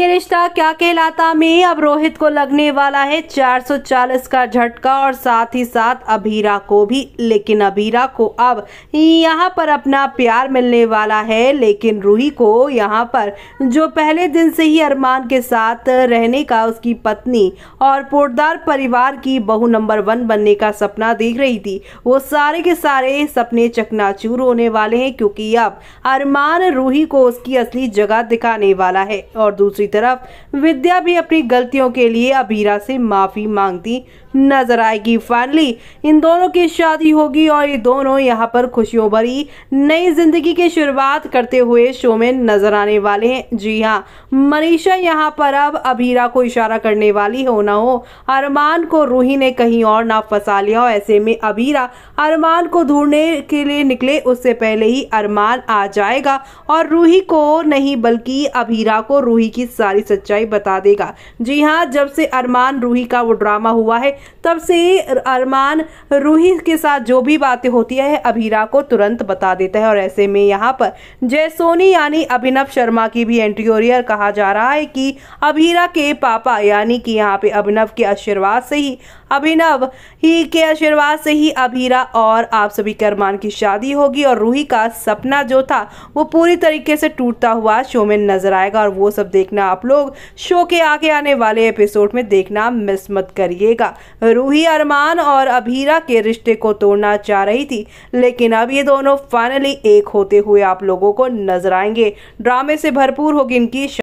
ये रिश्ता क्या कहलाता में अब रोहित को लगने वाला है 440 का झटका और साथ ही साथ अभीरा को भी। लेकिन अभीरा को अब यहाँ पर अपना प्यार मिलने वाला है, लेकिन रूही को यहाँ पर जो पहले दिन से ही अरमान के साथ रहने का उसकी पत्नी और पोद्दार परिवार की बहू नंबर 1 बनने का सपना देख रही थी, वो सारे के सारे सपने चकनाचूर होने वाले हैं, क्योंकि अब अरमान रूही को उसकी असली जगह दिखाने वाला है। और दूसरी तरफ विद्या भी अपनी गलतियों के लिए अभीरा से माफी मांगती नजर आएगी। फाइनली इन दोनों की शादी होगी और ये दोनों यहाँ पर खुशियों भरी नई जिंदगी की शुरुआत करते हुए शो में नजर आने वाले हैं। जी हाँ, मनीषा यहाँ पर अब अभीरा को इशारा करने वाली हो ना हो, अरमान को रूही ने कहीं और ना फंसा लिया। और ऐसे में अभीरा अरमान को ढूंढने के लिए निकले उससे पहले ही अरमान आ जाएगा और रूही को नहीं बल्कि अभीरा को रूही की सारी सच्चाई बता देगा। जी हाँ, जब से अरमान रूही का वो ड्रामा हुआ है तब से अरमान रूही के साथ जो भी बातें होती है अभीरा को तुरंत बता देता है। और ऐसे में यहाँ पर जयसोनी यानी अभिनव शर्मा की भी एंट्री हो रही है। कहा जा रहा है कि अभीरा के पापा यानी कि यहाँ पे अभिनव के आशीर्वाद से ही अभीरा और आप सभी के अरमान की शादी होगी और रूही का सपना जो था वो पूरी तरीके से टूटता हुआ शो में नजर आएगा। और वो सब देखना आप लोग शो के आगे आने वाले एपिसोड में देखना मिस मत करिएगा। रूही अरमान और अभीरा के रिश्ते को तोड़ना चाह रही थी, लेकिन अब ये दोनों फाइनली एक होते हुए आप लोगों को नजर आएंगे। ड्रामे से भरपूर होगी इनकी